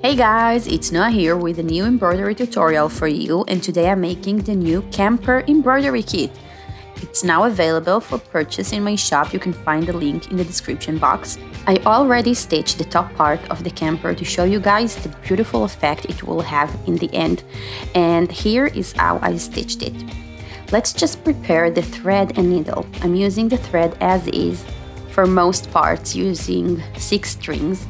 Hey guys, it's Noah here with a new embroidery tutorial for you, and today I'm making the new Camper Embroidery Kit. It's now available for purchase in my shop. You can find the link in the description box. I already stitched the top part of the camper to show you guys the beautiful effect it will have in the end, and here is how I stitched it. Let's just prepare the thread and needle. I'm using the thread as is for most parts, using 6 strings,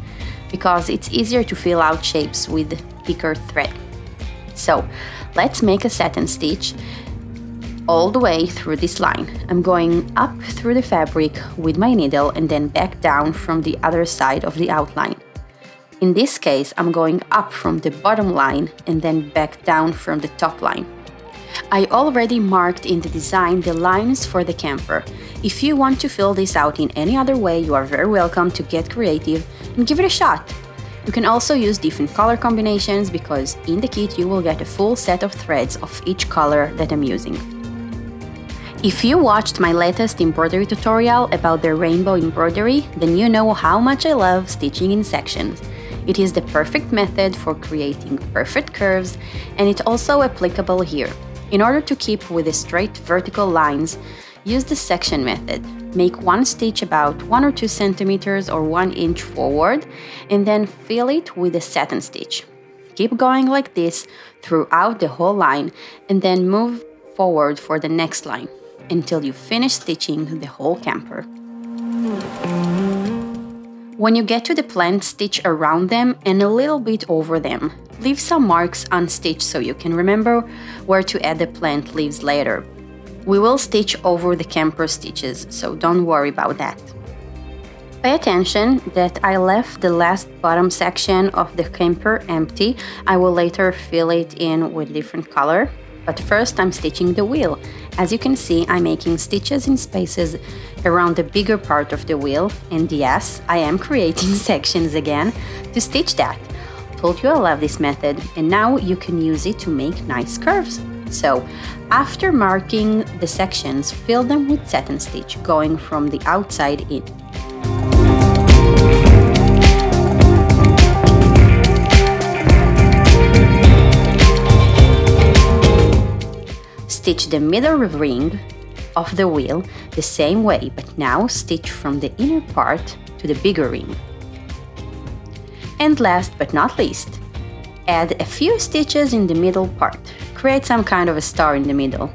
because it's easier to fill out shapes with thicker thread. So let's make a satin stitch all the way through this line. I'm going up through the fabric with my needle and then back down from the other side of the outline. In this case, I'm going up from the bottom line and then back down from the top line. I already marked in the design the lines for the camper. If you want to fill this out in any other way, you are very welcome to get creative and give it a shot. You can also use different color combinations, because in the kit you will get a full set of threads of each color that I'm using. If you watched my latest embroidery tutorial about the rainbow embroidery, then you know how much I love stitching in sections. It is the perfect method for creating perfect curves, and it's also applicable here. In order to keep with the straight vertical lines, use the section method. Make one stitch about 1 or 2 centimeters or 1 inch forward, and then fill it with a satin stitch. Keep going like this throughout the whole line, and then move forward for the next line until you finish stitching the whole camper. When you get to the plant, stitch around them and a little bit over them. Leave some marks unstitched so you can remember where to add the plant leaves later. We will stitch over the camper stitches, so don't worry about that. Pay attention that I left the last bottom section of the camper empty. I will later fill it in with different color, but first I'm stitching the wheel. As you can see, I'm making stitches in spaces around the bigger part of the wheel, and yes, I am creating sections again to stitch that. Told you I love this method, and now you can use it to make nice curves. So, after marking the sections, fill them with satin stitch, going from the outside in. Stitch the middle ring of the wheel the same way, but now stitch from the inner part to the bigger ring. And last but not least, add a few stitches in the middle part. Create some kind of a star in the middle.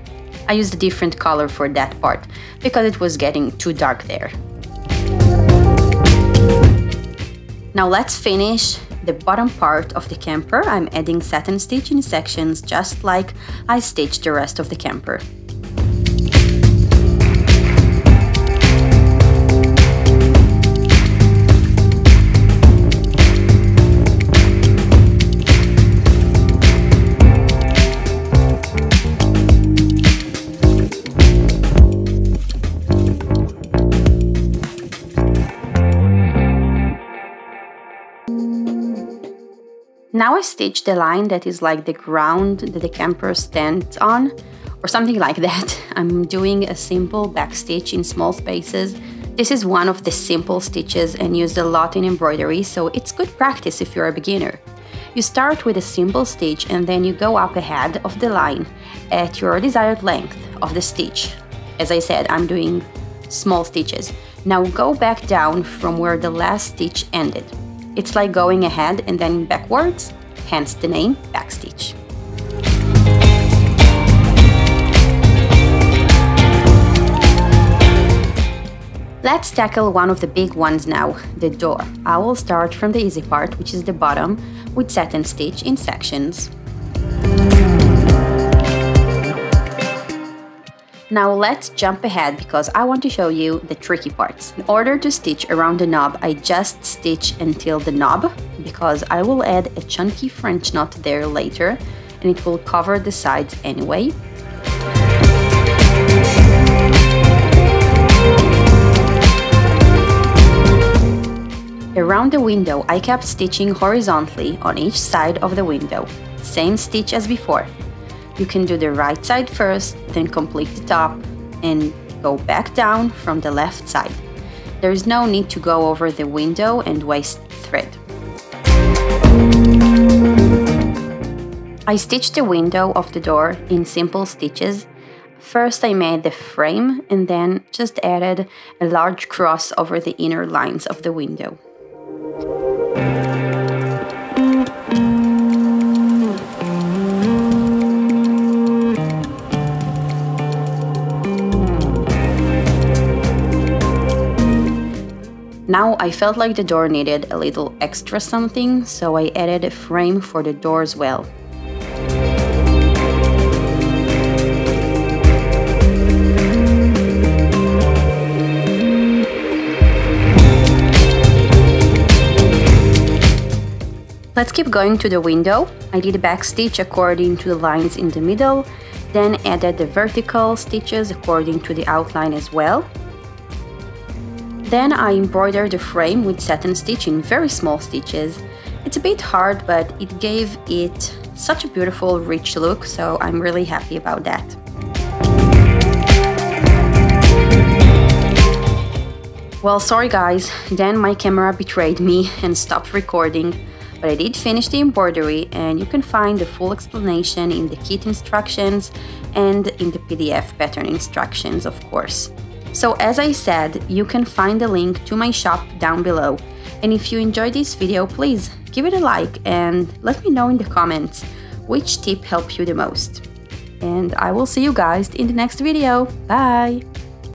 I used a different color for that part because it was getting too dark there. Now let's finish the bottom part of the camper. I'm adding satin stitch in sections, just like I stitched the rest of the camper. Now I stitch the line that is like the ground that the camper stands on, or something like that. I'm doing a simple back stitch in small spaces. This is one of the simple stitches and used a lot in embroidery, so it's good practice if you're a beginner. You start with a simple stitch and then you go up ahead of the line at your desired length of the stitch. As I said, I'm doing small stitches. Now go back down from where the last stitch ended. It's like going ahead and then backwards, hence the name backstitch. Let's tackle one of the big ones now, the door. I will start from the easy part, which is the bottom, with satin stitch in sections. Now let's jump ahead because I want to show you the tricky parts. In order to stitch around the knob, I just stitch until the knob, because I will add a chunky French knot there later and it will cover the sides anyway. Around the window, I kept stitching horizontally on each side of the window. Same stitch as before. You can do the right side first, then complete the top and go back down from the left side. There is no need to go over the window and waste thread. I stitched the window of the door in simple stitches. First I made the frame and then just added a large cross over the inner lines of the window. Now I felt like the door needed a little extra something, so I added a frame for the door as well. Let's keep going to the window. I did a back stitch according to the lines in the middle, then added the vertical stitches according to the outline as well. Then I embroidered the frame with satin stitch in very small stitches. It's a bit hard, but it gave it such a beautiful, rich look, so I'm really happy about that. Well, sorry guys, then my camera betrayed me and stopped recording. But I did finish the embroidery, and you can find the full explanation in the kit instructions and in the PDF pattern instructions, of course. So as I said, you can find the link to my shop down below. And if you enjoyed this video, please give it a like and let me know in the comments which tip helped you the most. And I will see you guys in the next video. Bye!